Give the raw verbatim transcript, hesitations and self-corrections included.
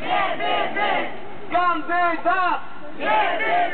Gambirdat! Gambirdat! Gambirdat!